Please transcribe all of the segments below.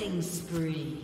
Killing spree.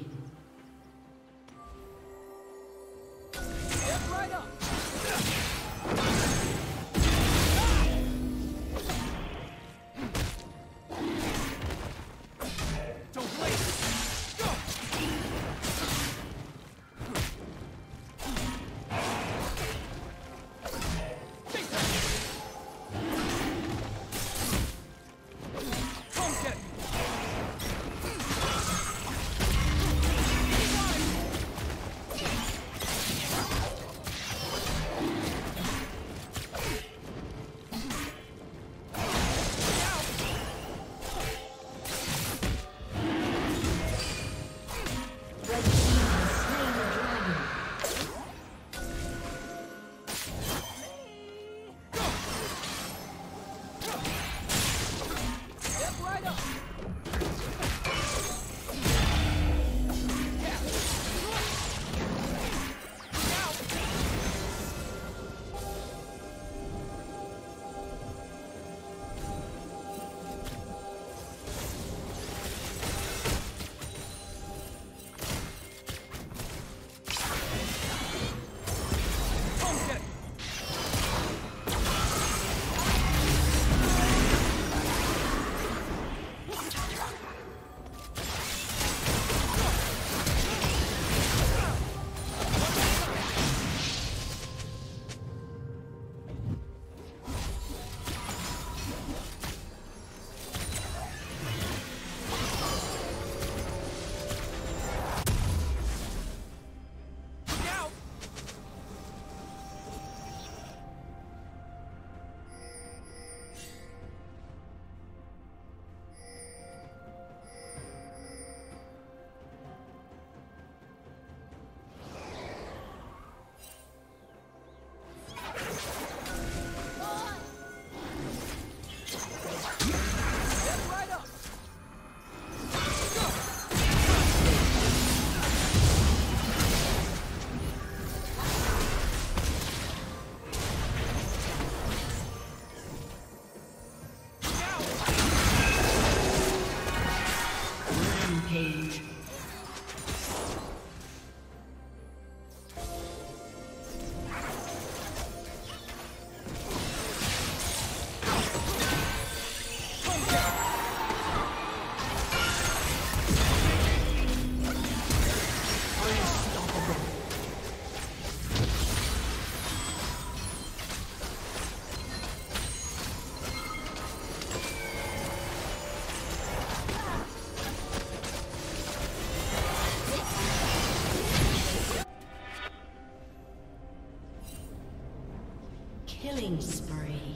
Killing spree.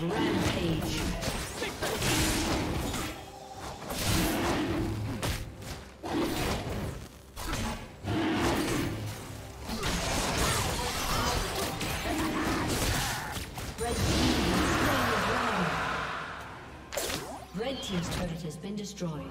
Rampage. Red team's turret has been destroyed.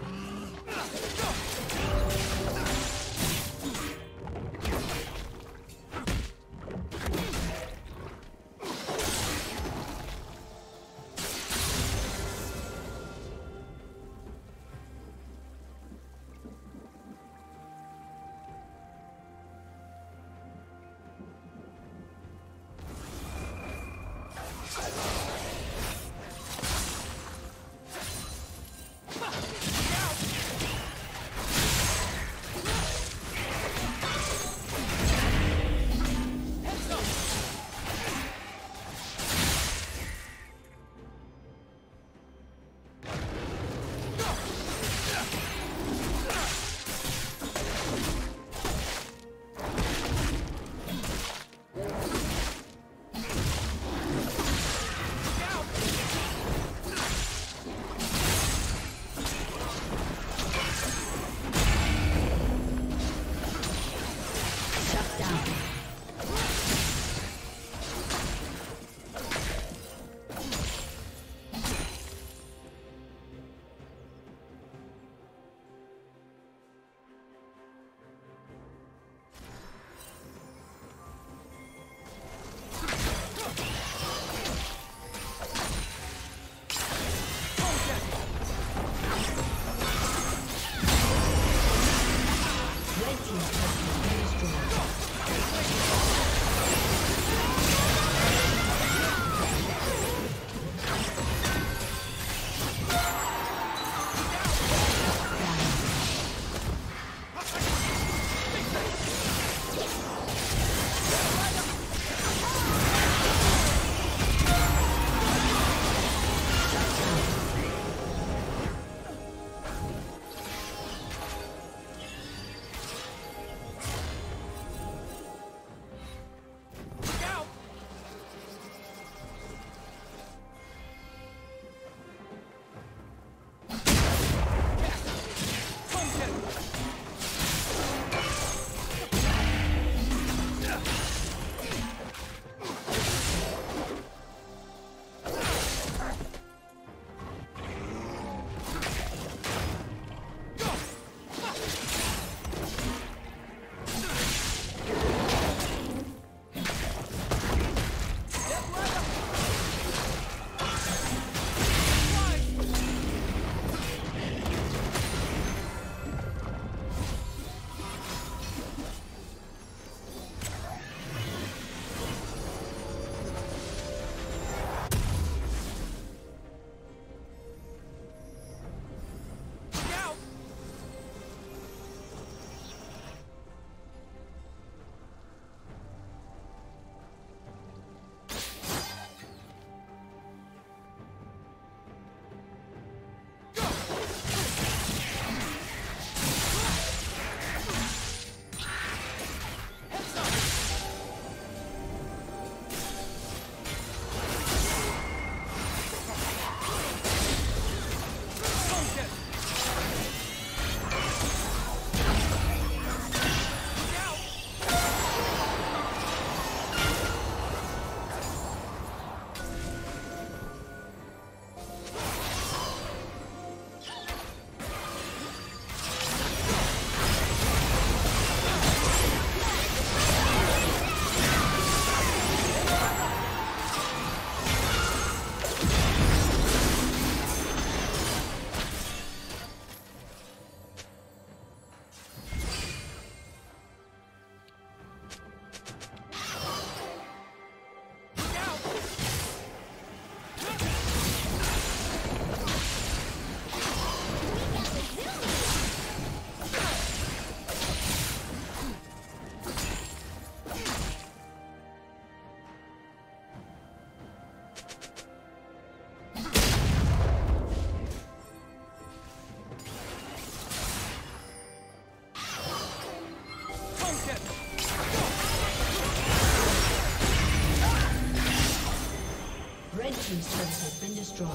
team's turret has been destroyed.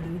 Blue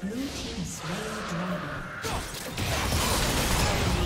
Blue team slain the dragon. Dominating. Blue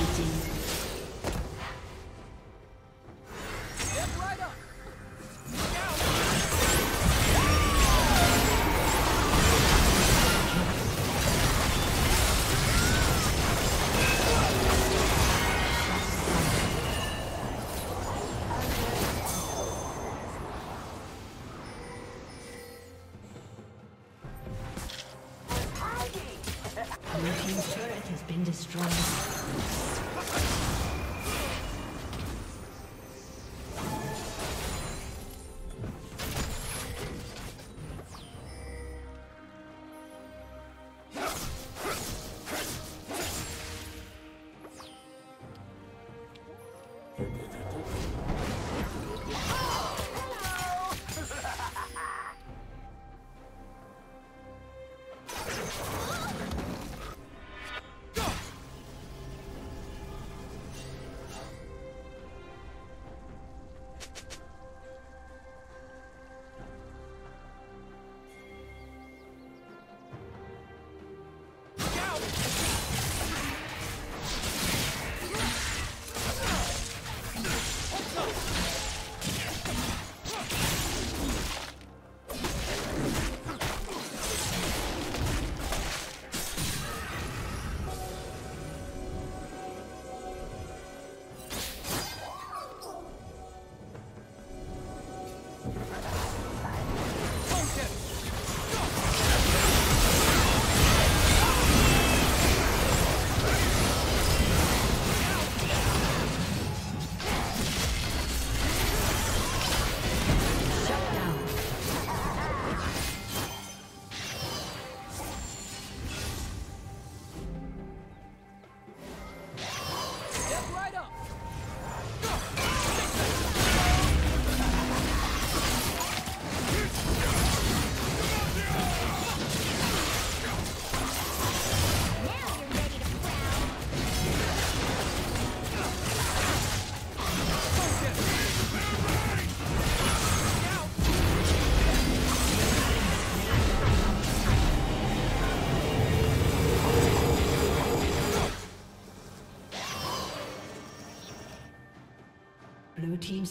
team's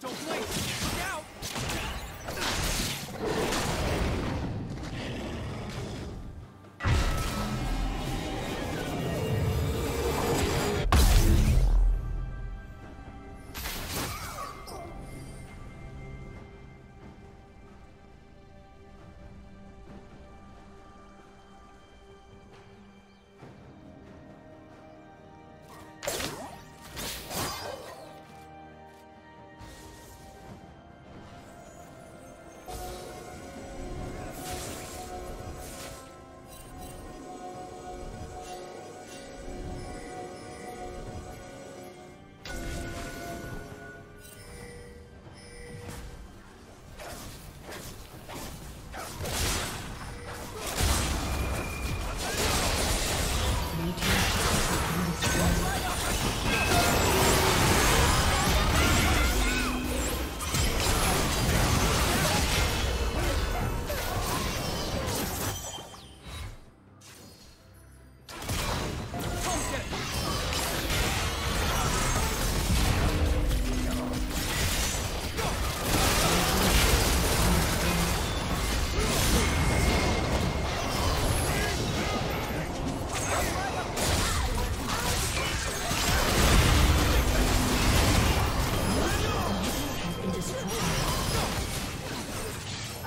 Don't wait! Now!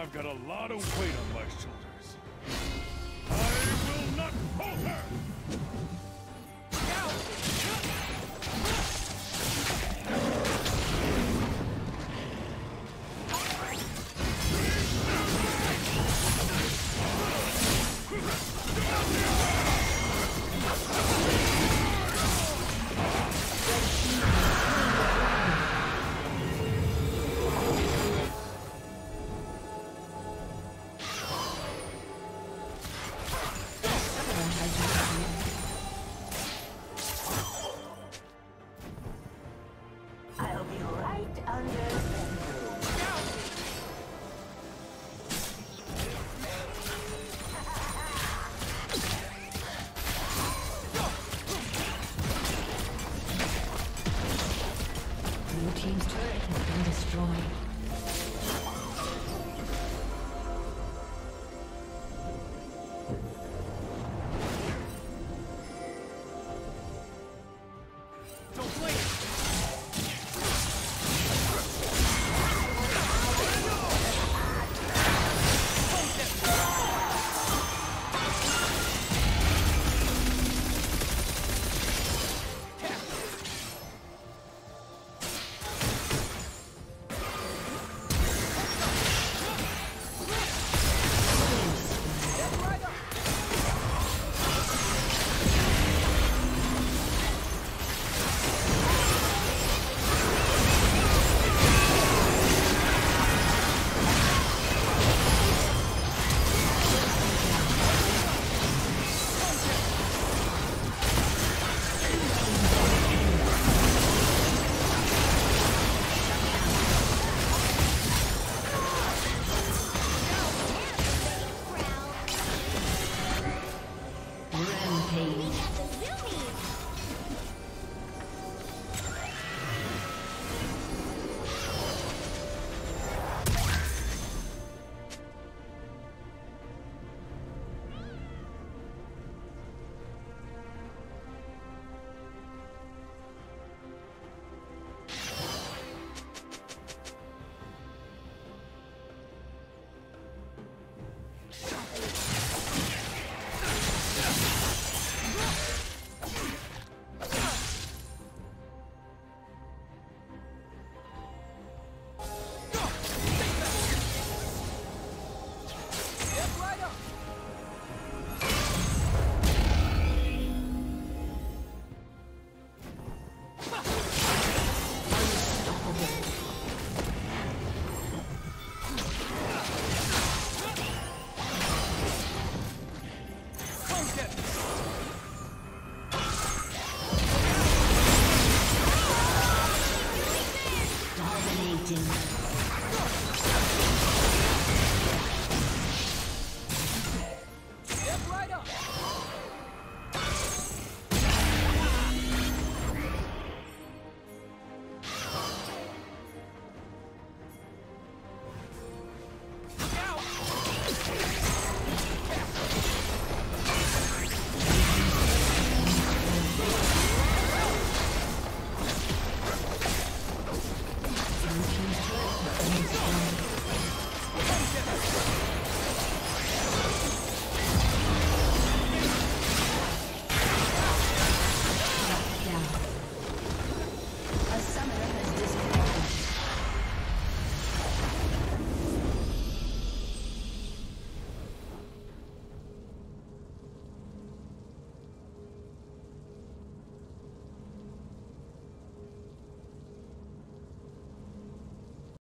I've got a lot of weight on my shoulders. I will not falter! Blue team's turret has been destroyed.